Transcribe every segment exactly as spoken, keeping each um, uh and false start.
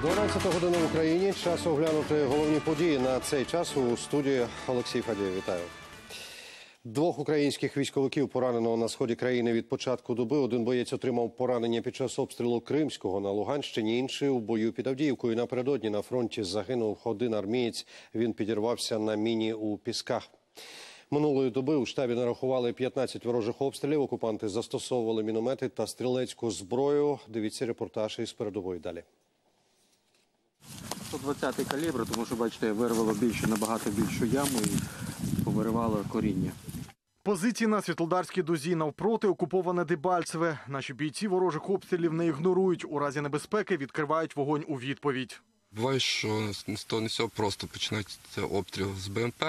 дванадцята година в Україні. Час оглянути головні події на цей час у студії Олексій Фадій. Вітаю. Двох українських військовиків поранено на сході країни від початку доби. Один боєць отримав поранення під час обстрілу Кримського на Луганщині, інший – у бою під Авдіївкою. Напередодні на фронті загинув один армієць. Він підірвався на міні у Пісках. Минулої доби у штабі нарахували п'ятнадцять ворожих обстрілів. Окупанти застосовували міномети та стрілецьку зброю. Дивіться репортаж із передової далі. сто двадцятий калібр, тому що, бачите, вирвало більше, набагато більшу яму і повиривало коріння. Позиції на Світлодарській дузі, навпроти окуповане Дебальцеве. Наші бійці ворожих обстрілів не ігнорують. У разі небезпеки відкривають вогонь у відповідь. Буває, що з того не сього просто починається обстріл з БМП.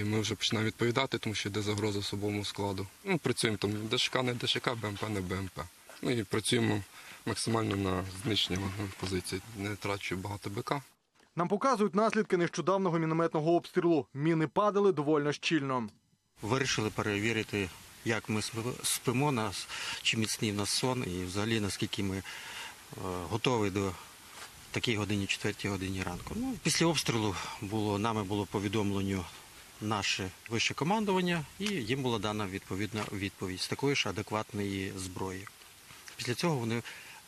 І ми вже починаємо відповідати, тому що йде загроза особовому складу. Ну, працюємо там ДШК не ДШК, БМП не БМП. Ну і працюємо максимально на знищення вогневих позицій. Не трачу багато БК. Нам показують наслідки нещодавнього мінометного обстрілу. Міни падали доволі щільно. Вирішили перевірити, як ми спимо, нас, чи міцний в нас сон, і взагалі наскільки ми готові до такій годині, четвертій годині ранку. Ну, після обстрілу було, нами було повідомлено наше вище командування, і їм була дана відповідна відповідь з такої ж адекватної зброї. Після цього вони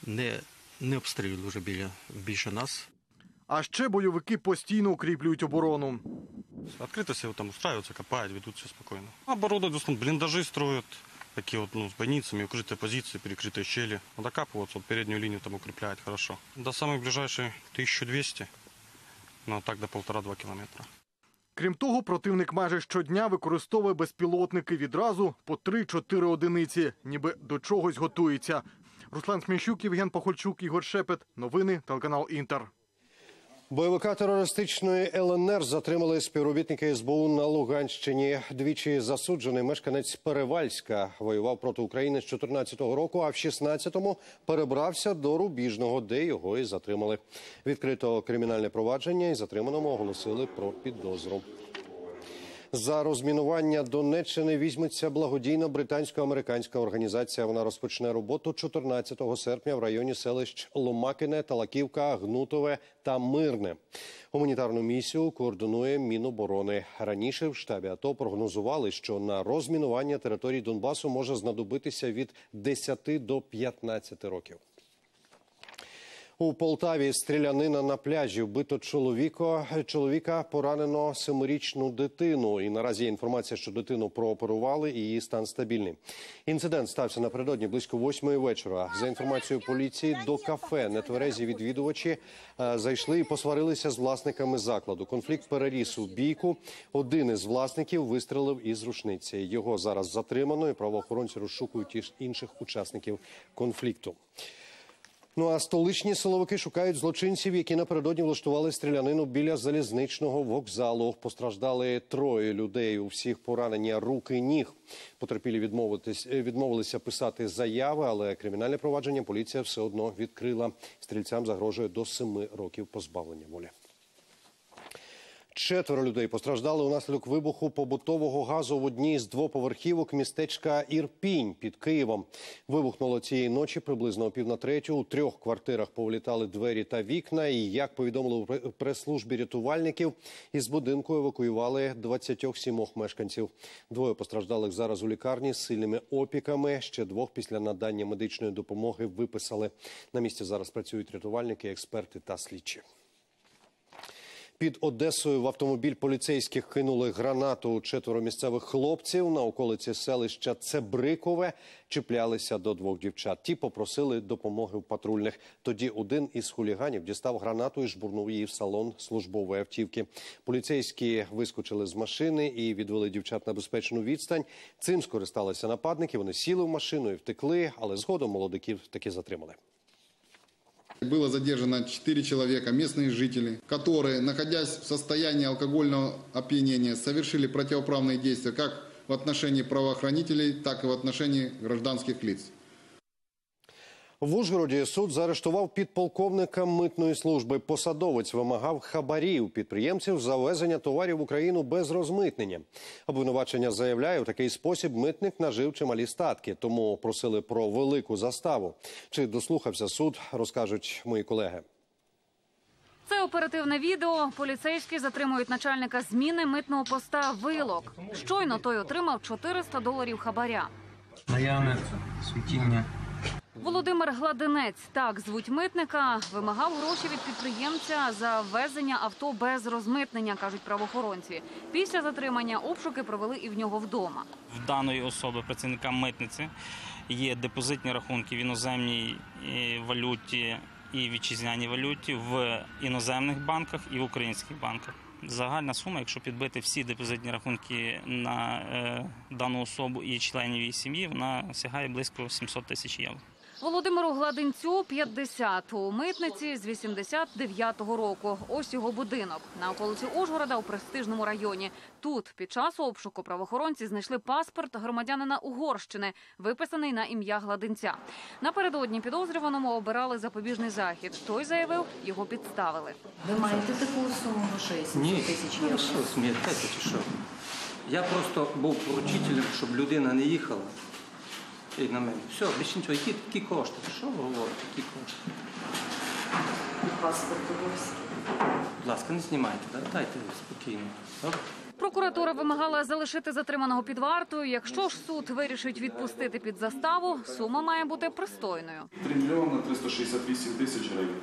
не, не обстрілюють вже біля, більше нас. А ще бойовики постійно укріплюють оборону. Открыто все там устраиваются, копают, ведут все спокойно. Оборудуют, блиндажи строят, такие вот, ну, с бойницами, укрытые позиции, перекрытые щели. Вот окапываются, вот переднюю линию там укрепляют хорошо. До самой ближайшей тисяча двісті, ну, так до півтора-два кілометра. Крім того, противник майже щодня використовує безпілотники відразу по три-чотири одиниці, ніби до чогось готується. Руслан Сміщук, Євген Пахольчук, Ігор Шепет. Новини, телеканал Інтер. Бойовика терористичної ел ен ер затримали співробітники ес бе у на Луганщині. Двічі засуджений мешканець Перевальська воював проти України з чотирнадцятого року, а в шістнадцятому перебрався до Рубіжного, де його і затримали. Відкрито кримінальне провадження і затриманому оголосили про підозру. За розмінування Донеччини візьметься благодійна британсько-американська організація. Вона розпочне роботу чотирнадцятого серпня в районі селищ Ломакине, Талаківка, Гнутове та Мирне. Гуманітарну місію координує Міноборони. Раніше в штабі АТО прогнозували, що на розмінування територій Донбасу може знадобитися від десяти до п'ятнадцяти років. У Полтаві стрілянина на пляжі. Вбито чоловіка, чоловіка поранено семирічну дитину. І наразі є інформація, що дитину прооперували і її стан стабільний. Інцидент стався напередодні близько восьмої вечора. За інформацією поліції, до кафе нетверезі відвідувачі зайшли і посварилися з власниками закладу. Конфлікт переріс у бійку. Один із власників вистрелив із рушниці. Його зараз затримано і правоохоронці розшукують інших учасників конфлікту. Ну а столичні силовики шукають злочинців, які напередодні влаштували стрілянину біля залізничного вокзалу. Постраждали троє людей, у всіх поранення рук і ніг. Потерпілі відмовилися писати заяви, але кримінальне провадження поліція все одно відкрила. Стрільцям загрожує до семи років позбавлення волі. Четверо людей постраждали унаслідок вибуху побутового газу в одній з двоповерхівок містечка Ірпінь під Києвом. Вибухнуло цієї ночі приблизно о пів на третю. У трьох квартирах повлітали двері та вікна. І, як повідомили у прес-службі рятувальників, із будинку евакуювали двадцять сім мешканців. Двоє постраждалих зараз у лікарні з сильними опіками. Ще двох після надання медичної допомоги виписали. На місці зараз працюють рятувальники, експерти та слідчі. Під Одесою в автомобіль поліцейських кинули гранату. Четверо місцевих хлопців на околиці селища Цебрикове чіплялися до двох дівчат. Ті попросили допомоги у патрульних. Тоді один із хуліганів дістав гранату і жбурнув її в салон службової автівки. Поліцейські вискочили з машини і відвели дівчат на безпечну відстань. Цим скористалися нападники. Вони сіли в машину і втекли, але згодом молодиків таки затримали. Было задержано четыре человека, местные жители, которые, находясь в состоянии алкогольного опьянения, совершили противоправные действия как в отношении правоохранителей, так и в отношении гражданских лиц. В Ужгороді суд заарештував підполковника митної служби. Посадовець вимагав хабарів підприємців за ввезення товарів в Україну без розмитнення. Обвинувачення заявляє, у такий спосіб митник нажив чималі статки, тому просили про велику заставу. Чи дослухався суд, розкажуть мої колеги. Це оперативне відео. Поліцейські затримують начальника зміни митного поста Вилок. Щойно той отримав чотириста доларів хабаря. Наявне свідчення. Володимир Гладинець, так звуть митника, вимагав гроші від підприємця за ввезення авто без розмитнення, кажуть правоохоронці. Після затримання обшуки провели і в нього вдома. В даної особи, працівника митниці, є депозитні рахунки в іноземній валюті і вітчизняній валюті, в іноземних банках і в українських банках. Загальна сума, якщо підбити всі депозитні рахунки на е, дану особу і членів її сім'ї, вона сягає близько сімсот тисяч євро. Володимиру Гладинцю п'ятдесят, у митниці з вісімдесят дев'ятого року. Ось його будинок на околиці Ужгорода у престижному районі. Тут під час обшуку правоохоронці знайшли паспорт громадянина Угорщини, виписаний на ім'я Гладинця. Напередодні підозрюваному обирали запобіжний захід. Той заявив, його підставили. Ви маєте таку суму грошей? сімсот тисяч євро? Ні, що? Я просто був поручителем, щоб людина не їхала. І на мене. Все, більше нічого. Які, які кошти? Що ви говорите? Які кошти? Паспорт угорський. Будь ласка, не знімайте. Да? Дайте спокійно. Добре? Прокуратура вимагала залишити затриманого під вартою. Якщо ж суд вирішить відпустити під заставу, сума має бути пристойною. три мільйони триста шістдесят вісім тисяч гривень.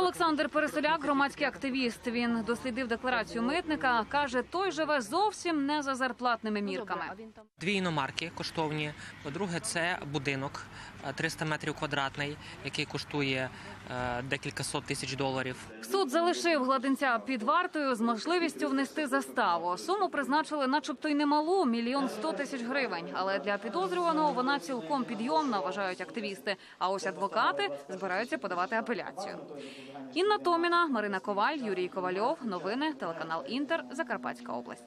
Олександр Переселяк – громадський активіст. Він дослідив декларацію митника. Каже, той живе зовсім не за зарплатними мірками. Дві іномарки коштовні. По-друге, це будинок триста метрів квадратний, який коштує декількасот тисяч доларів. Суд залишив Гладинця під вартою з можливістю внести заставу. Суму призначили начебто й немалу – мільйон сто тисяч гривень. Але для підозрюваного вона цілком підйомна, вважають активісти. А ось адвокати збираються подавати апеляцію. Інна Томіна, Марина Коваль, Юрій Ковальов. Новини, телеканал «Інтер», Закарпатська область.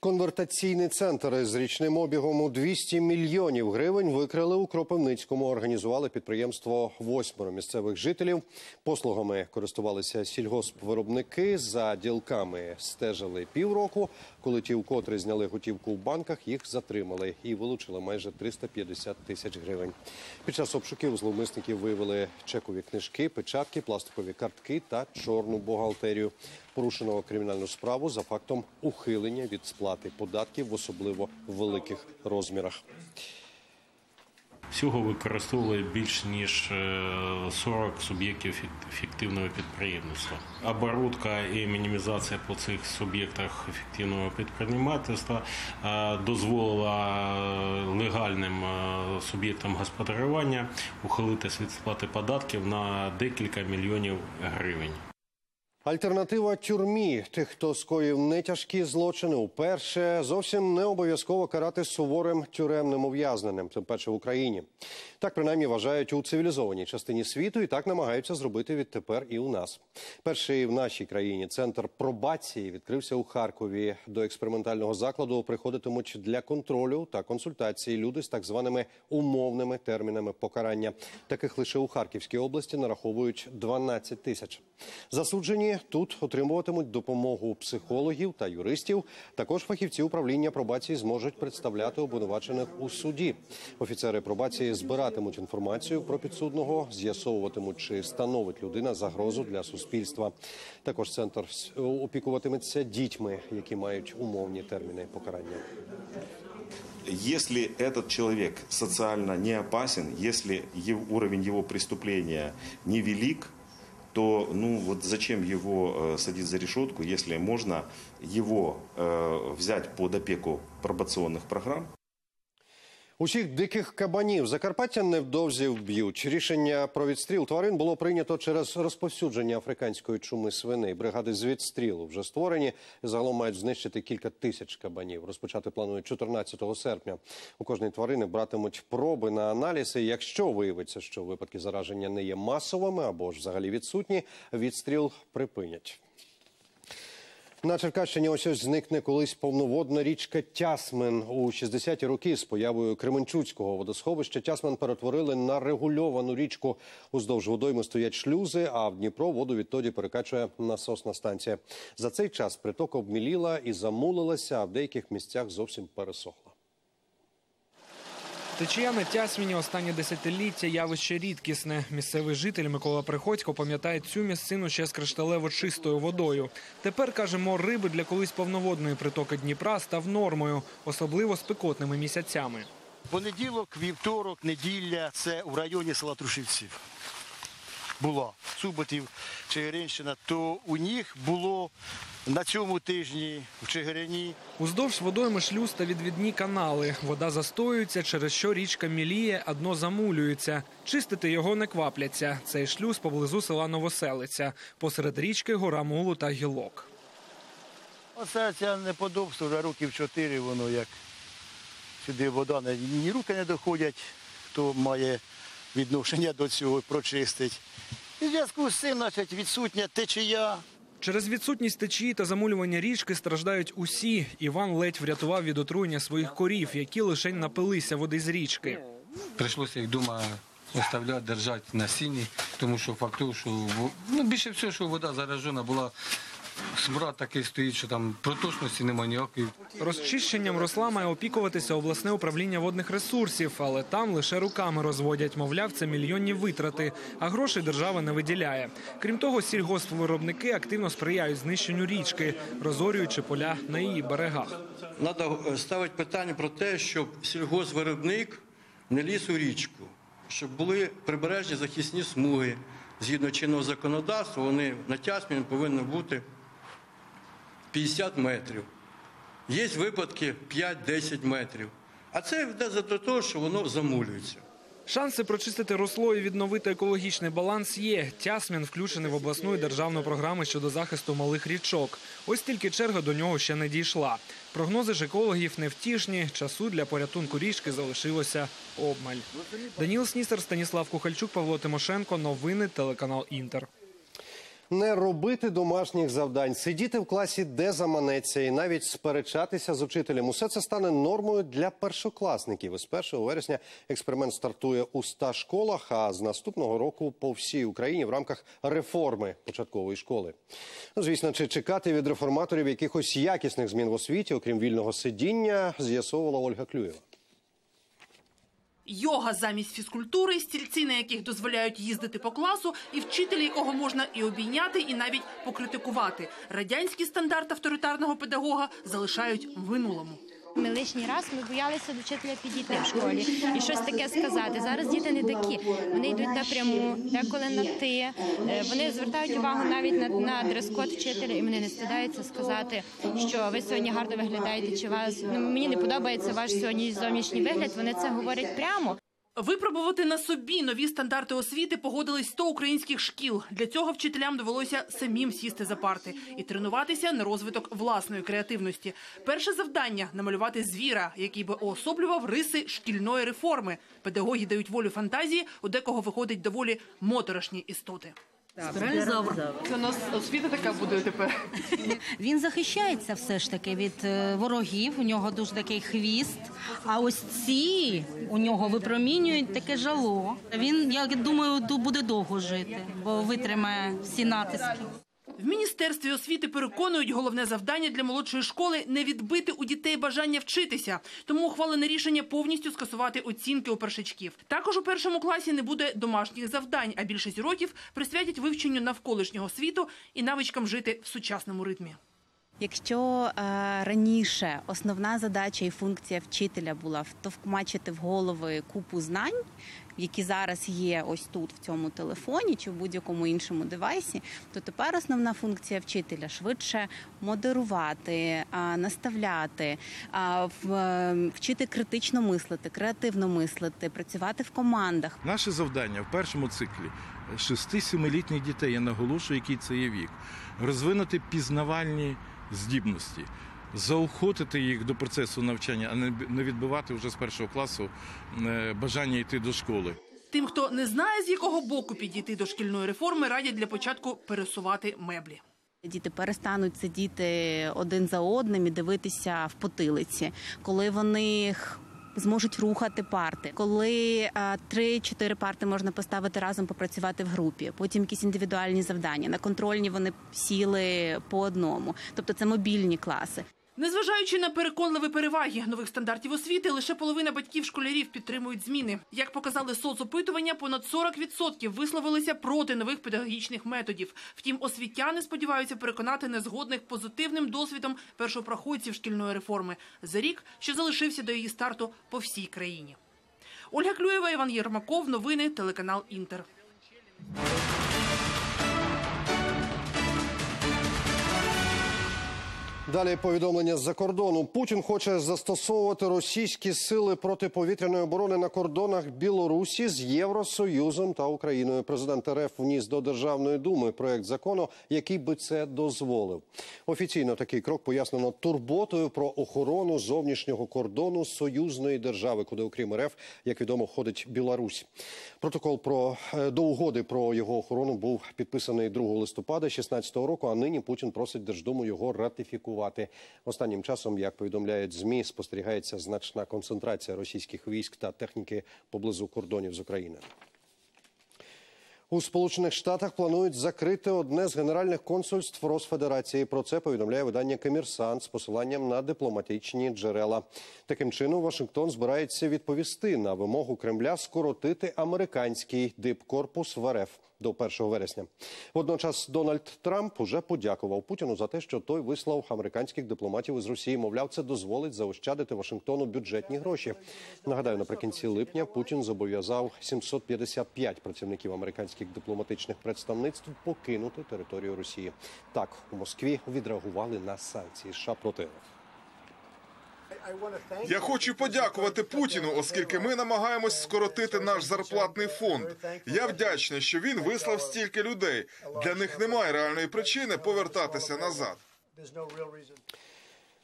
Конвертаційний центр з річним обігом у двісті мільйонів гривень викрили у Кропивницькому. Організували підприємство восьмеро місцевих жителів. Послугами користувалися сільгоспвиробники, за ділками стежили півроку. Коли ті вкотре зняли готівку в банках, їх затримали і вилучили майже триста п'ятдесят тисяч гривень. Під час обшуків зловмисників виявили чекові книжки, печатки, пластикові картки та чорну бухгалтерію. Порушено кримінальну справу за фактом ухилення від сплати податків в особливо великих розмірах. Всього використовували більш ніж сорок суб'єктів фіктивного підприємництва. Оборудка і мінімізація по цих суб'єктах фіктивного підприємництва дозволила легальним суб'єктам господарювання ухилитись від сплати податків на декілька мільйонів гривень. Альтернатива тюрмі. Тих, хто скоїв нетяжкі злочини уперше, зовсім не обов'язково карати суворим тюремним ув'язненням, тим паче в Україні. Так, принаймні, вважають у цивілізованій частині світу і так намагаються зробити відтепер і у нас. Перший в нашій країні центр пробації відкрився у Харкові. До експериментального закладу приходитимуть для контролю та консультації люди з так званими умовними термінами покарання. Таких лише у Харківській області нараховують дванадцять тисяч. Засуджені тут отримуватимуть допомогу психологів та юристів. Також фахівці управління пробації зможуть представляти обвинувачених у суді. Офіцери пробації збиратимуть інформацію про підсудного, з'ясовуватимуть, чи становить людина загрозу для суспільства. Також центр опікуватиметься дітьми, які мають умовні терміни покарання. Если этот человек социально не опасен, если уровень его преступления невелик, то ну вот зачем его э, садить за решетку, если можно его э, взять под опеку пробационных программ? Усіх диких кабанів Закарпаття невдовзі вб'ють. Рішення про відстріл тварин було прийнято через розповсюдження африканської чуми свиней. Бригади з відстрілу вже створені. Загалом мають знищити кілька тисяч кабанів. Розпочати планують чотирнадцятого серпня. У кожної тварини братимуть проби на аналіз. І якщо виявиться, що випадки зараження не є масовими або ж взагалі відсутні, відстріл припинять. На Черкащині ось ось зникне колись повноводна річка Тясмен. У шістдесяті роки з появою Кременчуцького водосховища Тясмен перетворили на регульовану річку. Уздовж водойми стоять шлюзи, а в Дніпро воду відтоді перекачує насосна станція. За цей час приток обміліла і замулилася, а в деяких місцях зовсім пересохла. Течія на Тясмені останні десятиліття – явище рідкісне. Місцевий житель Микола Приходько пам'ятає цю місцину ще з кришталево-чистою водою. Тепер, кажемо, риби для колись повноводної притоки Дніпра став нормою, особливо спекотними місяцями. Понеділок, вівторок, неділя – це в районі села Трушівців була. Суботів, Чигиринщина, то у них було... На цьому тижні в Чигирині. Уздовж водойми шлюз та відвідні канали. Вода застоюється, через що річка міліє, а дно замулюється. Чистити його не квапляться. Цей шлюз поблизу села Новоселиця. Посеред річки гора мулу та гілок. Оце це неподобство, вже років чотири воно як. Сюди вода, ні руки не доходять, хто має відношення до цього, прочистить. І в зв'язку з цим, значить, відсутня течія. Через відсутність течії та замулювання річки страждають усі. Іван ледь врятував від отруєння своїх корів, які лишень напилися води з річки. Прийшлося їх вдома оставляти, держати на сіні, тому що факту, що ну, більше всього, що вода заражена була. Смрад такий стоїть, що там проточності немає ніякої. Розчищенням росла має опікуватися обласне управління водних ресурсів, але там лише руками розводять. Мовляв, це мільйонні витрати, а грошей держава не виділяє. Крім того, сільгоспвиробники активно сприяють знищенню річки, розорюючи поля на її берегах. Треба ставити питання про те, щоб сільгоспвиробник не ліз у річку, щоб були прибережні захисні смуги. Згідно чинного законодавства, вони на Тясмені повинні бути п'ятдесят метрів. Є випадки п'ять-десять метрів. А це йде до того, що воно замулюється. Шанси прочистити русло і відновити екологічний баланс є. Тясмен включений в обласну і державну програму щодо захисту малих річок. Ось тільки черга до нього ще не дійшла. Прогнози ж екологів невтішні. Часу для порятунку річки залишилося обмаль. Даніл Снісар, Станіслав Кухальчук, Павло Тимошенко. Новини, телеканал Інтер. Не робити домашніх завдань, сидіти в класі де заманеться і навіть сперечатися з учителем. Усе це стане нормою для першокласників. З першого вересня експеримент стартує у ста школах, а з наступного року по всій Україні в рамках реформи початкової школи. Ну, звісно, чи чекати від реформаторів якихось якісних змін в освіті, окрім вільного сидіння, з'ясовувала Ольга Клюєва. Йога замість фізкультури, стільці, на яких дозволяють їздити по класу, і вчителі, якого можна і обійняти, і навіть покритикувати. Радянський стандарт авторитарного педагога залишають в минулому. Ми лишній раз ми боялися до вчителя підійти в школі і щось таке сказати. Зараз діти не такі. Вони йдуть напряму, деколи на «ти». Вони звертають увагу навіть на, на дрес-код вчителя, і вони не стидаються сказати, що ви сьогодні гарно виглядаєте, чи вас ну, мені не подобається ваш сьогодні зовнішній вигляд. Вони це говорять прямо. Випробувати на собі нові стандарти освіти погодились сто українських шкіл. Для цього вчителям довелося самим сісти за парти і тренуватися на розвиток власної креативності. Перше завдання – намалювати звіра, який би уособлював риси шкільної реформи. Педагоги дають волю фантазії, у декого виходить доволі моторошні істоти. Спіральзавр. Це у нас освіта така буде тепер. Він захищається все ж таки від ворогів, у нього дуже такий хвіст, а ось ці у нього випромінюють таке жало. Він, я думаю, буде довго жити, бо витримає всі натиски. В Міністерстві освіти переконують, головне завдання для молодшої школи – не відбити у дітей бажання вчитися. Тому ухвалене рішення повністю скасувати оцінки у першачків. Також у першому класі не буде домашніх завдань, а більшість уроків присвятять вивченню навколишнього світу і навичкам жити в сучасному ритмі. Якщо е, раніше основна задача і функція вчителя була втовкмачити в голови купу знань, які зараз є ось тут, в цьому телефоні чи в будь-якому іншому девайсі, то тепер основна функція вчителя – швидше модерувати, наставляти, вчити критично мислити, креативно мислити, працювати в командах. Наше завдання в першому циклі шести-семилітніх дітей, я наголошую, який це є вік, розвинути пізнавальні здібності, заохотити їх до процесу навчання, а не відбивати вже з першого класу бажання йти до школи. Тим, хто не знає, з якого боку підійти до шкільної реформи, радять для початку пересувати меблі. Діти перестануть сидіти один за одним і дивитися в потилиці, коли вони зможуть рухати парти, коли три-чотири парти можна поставити разом, попрацювати в групі, потім якісь індивідуальні завдання. На контрольні вони сіли по одному, тобто це мобільні класи. Незважаючи на переконливі переваги нових стандартів освіти, лише половина батьків-школярів підтримують зміни. Як показали соцопитування, понад сорок відсотків висловилися проти нових педагогічних методів. Втім, освітяни сподіваються переконати незгодних позитивним досвідом першопроходців шкільної реформи за рік, що залишився до її старту по всій країні. Ольга Клюєва, Іван Єрмаков, новини, телеканал «Інтер». Далі повідомлення з-за кордону. Путін хоче застосовувати російські сили протиповітряної оборони на кордонах Білорусі з Євросоюзом та Україною. Президент РФ вніс до Державної думи проєкт закону, який би це дозволив. Офіційно такий крок пояснено турботою про охорону зовнішнього кордону союзної держави, куди, окрім РФ, як відомо, входить Білорусь. Протокол про, до угоди про його охорону був підписаний другого листопада дві тисячі шістнадцятого року, а нині Путін просить Держдуму його ратифікувати. Останнім часом, як повідомляють ЗМІ, спостерігається значна концентрація російських військ та техніки поблизу кордонів з Україною. У Сполучених Штатах планують закрити одне з генеральних консульств Росфедерації. Про це повідомляє видання «Коммерсант» з посиланням на дипломатичні джерела. Таким чином, Вашингтон збирається відповісти на вимогу Кремля скоротити американський дипкорпус в РФ до першого вересня. Водночас Дональд Трамп уже подякував Путіну за те, що той вислав американських дипломатів із Росії. Мовляв, це дозволить заощадити Вашингтону бюджетні гроші. Нагадаю, наприкінці липня Путін зобов'язав сімсот п'ятдесят п'ять працівників американських дипломатичних представництв покинути територію Росії. Так, у Москві відреагували на санкції США проти РФ. Я хочу подякувати Путіну, оскільки ми намагаємось скоротити наш зарплатний фонд. Я вдячний, що він вислав стільки людей. Для них немає реальної причини повертатися назад.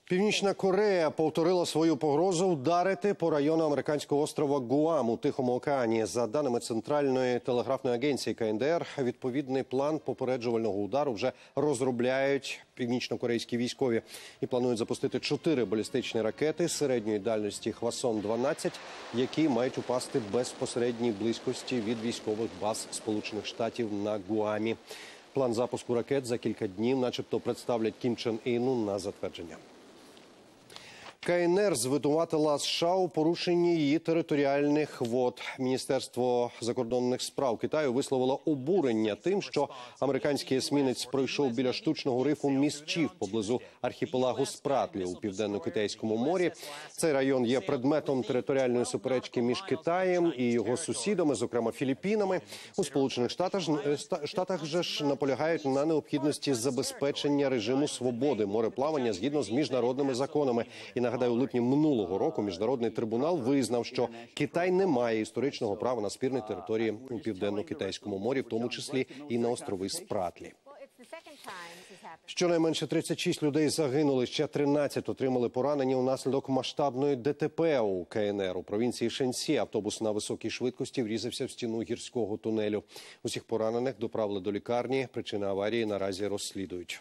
Північна Корея повторила свою погрозу вдарити по району американського острова Гуам у Тихому океані. За даними Центральної телеграфної агенції КНДР, відповідний план попереджувального удару вже розробляють північно-корейські військові і планують запустити чотири балістичні ракети середньої дальності «Хвасон дванадцять», які мають упасти в безпосередній близькості від військових баз Сполучених Штатів на Гуамі. План запуску ракет за кілька днів начебто представлять Кім Чен Іну на затвердження. КНР звинуватила США у порушенні її територіальних вод. Міністерство закордонних справ Китаю висловило обурення тим, що американський есмінець пройшов біля штучного рифу місчів поблизу архіпелагу Спратлі у Південно-Китайському морі. Цей район є предметом територіальної суперечки між Китаєм і його сусідами, зокрема Філіппінами. У Сполучених Штатах, Штатах же ж наполягають на необхідності забезпечення режиму свободи мореплавання згідно з міжнародними законами. І нагадаю, у липні минулого року міжнародний трибунал визнав, що Китай не має історичного права на спірні території у Південно-Китайському морі, в тому числі і на острови Спратлі. Щонайменше тридцять шість людей загинули, ще тринадцять отримали поранення унаслідок масштабної ДТП у КНР. У провінції Шенсі автобус на високій швидкості врізався в стіну гірського тунелю. Усіх поранених доправили до лікарні. Причини аварії наразі розслідують.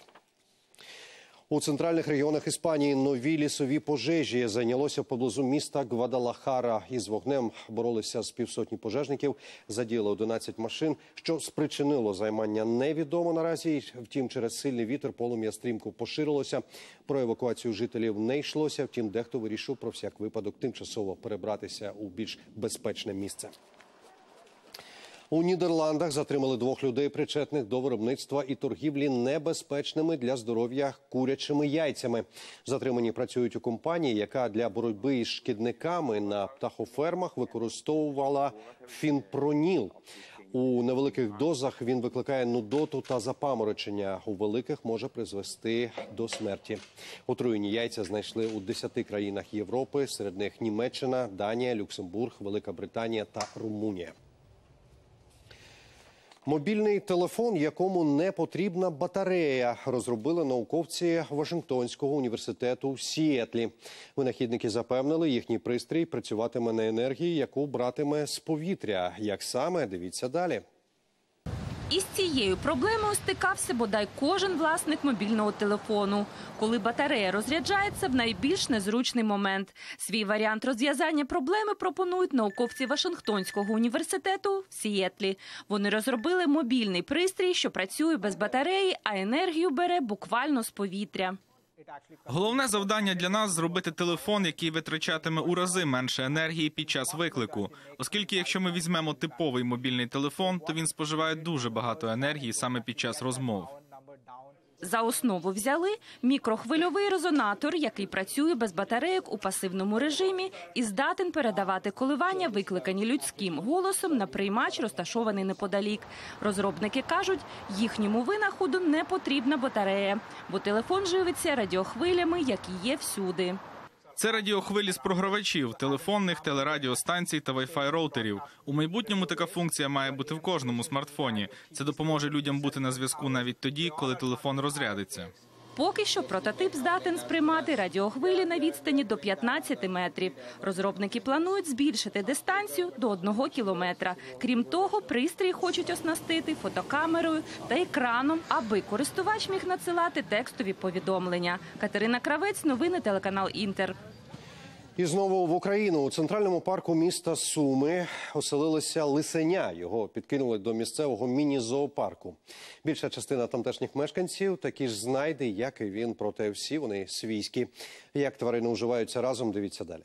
У центральних регіонах Іспанії нові лісові пожежі зайнялося поблизу міста Гвадалахара. Із вогнем боролися з півсотні пожежників, задіяли одинадцять машин, що спричинило займання невідомо наразі. Втім, через сильний вітер полум'я стрімко поширилося. Про евакуацію жителів не йшлося, втім дехто вирішив про всяк випадок тимчасово перебратися у більш безпечне місце. У Нідерландах затримали двох людей, причетних до виробництва і торгівлі небезпечними для здоров'я курячими яйцями. Затримані працюють у компанії, яка для боротьби із шкідниками на птахофермах використовувала фінпроніл. У невеликих дозах він викликає нудоту та запаморочення. У великих може призвести до смерті. Отруєні яйця знайшли у десяти країнах Європи, серед них Німеччина, Данія, Люксембург, Велика Британія та Румунія. Мобільний телефон, якому не потрібна батарея, розробили науковці Вашингтонського університету в Сіетлі. Винахідники запевнили, їхній пристрій працюватиме на енергії, яку братиме з повітря. Як саме, дивіться далі. Із цією проблемою стикався бодай кожен власник мобільного телефону. Коли батарея розряджається в найбільш незручний момент. Свій варіант розв'язання проблеми пропонують науковці Вашингтонського університету в Сіетлі. Вони розробили мобільний пристрій, що працює без батареї, а енергію бере буквально з повітря. Головне завдання для нас – зробити телефон, який витрачатиме у рази менше енергії під час виклику. Оскільки якщо ми візьмемо типовий мобільний телефон, то він споживає дуже багато енергії саме під час розмов. За основу взяли мікрохвильовий резонатор, який працює без батарейок у пасивному режимі і здатен передавати коливання, викликані людським голосом, на приймач, розташований неподалік. Розробники кажуть, їхньому винаходу не потрібна батарея, бо телефон живиться радіохвилями, які є всюди. Це радіохвилі з програвачів, телефонних, телерадіостанцій та вай-фай роутерів. У майбутньому така функція має бути в кожному смартфоні. Це допоможе людям бути на зв'язку навіть тоді, коли телефон розрядиться. Поки що прототип здатен сприймати радіохвилі на відстані до п'ятнадцяти метрів. Розробники планують збільшити дистанцію до одного кілометра. Крім того, пристрій хочуть оснастити фотокамерою та екраном, аби користувач міг надсилати текстові повідомлення. Катерина Кравець, новини телеканал «Інтер». І знову в Україну. У центральному парку міста Суми оселилося лисеня. Його підкинули до місцевого міні-зоопарку. Більша частина тамтешніх мешканців такі ж знайди, як і він, проте всі вони свійські. Як тварини уживаються разом, дивіться далі.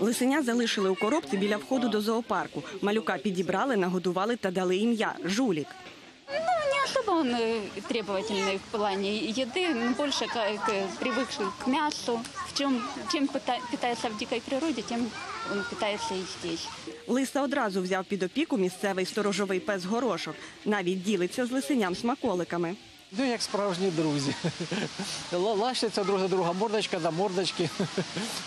Лисеня залишили у коробці біля входу до зоопарку. Малюка підібрали, нагодували та дали ім'я – Жулік. Он требовательный в плане еды, больше как привыкший к мясу. В чем, чем питается в дикой природе, тем он питается и здесь. Лиса одразу взяв під опіку місцевий сторожовий пес Горошок. Навіть ділиться з лисеням смаколиками. Ну, як справжні друзі. Лащаться друг до друга, мордочка до мордочки,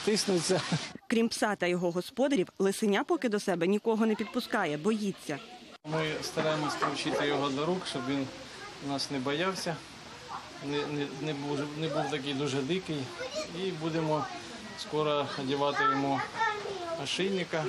тиснуться. Крім пса та його господарів, лисеня поки до себе нікого не підпускає, боїться. Ми стараємося привчити його до рук, щоб він нас не боявся, не, не, не, був, не був такий дуже дикий. І будемо скоро одягати йому ошейника,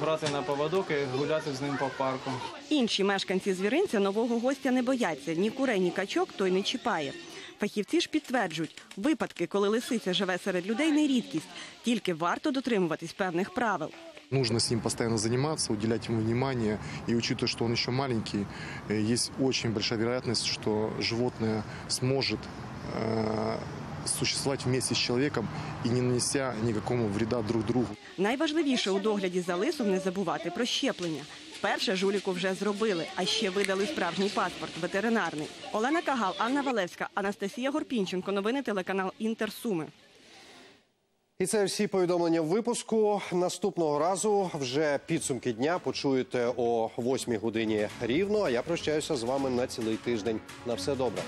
брати на поводок і гуляти з ним по парку. Інші мешканці звіринця нового гостя не бояться. Ні курей, ні качок той не чіпає. Фахівці ж підтверджують, випадки, коли лисиця живе серед людей, не рідкість. Тільки варто дотримуватись певних правил. Нужно с ним постоянно заниматься, уделять ему внимание. И учитывая, что он еще маленький, есть очень большая вероятность, что животное сможет э, существовать вместе с человеком и не нанеся никакого вреда друг другу. Найважливіше у догляді за лисом не забувати про щеплення. Перше жуліку вже зробили, а ще видали справжній паспорт – ветеринарний. Олена Кагал, Анна Валевська, Анастасія Горпінченко. Новини телеканал «Інтер Суми». І це всі повідомлення в випуску. Наступного разу вже підсумки дня почуєте о восьмій годині рівно. А я прощаюся з вами на цілий тиждень. На все добре.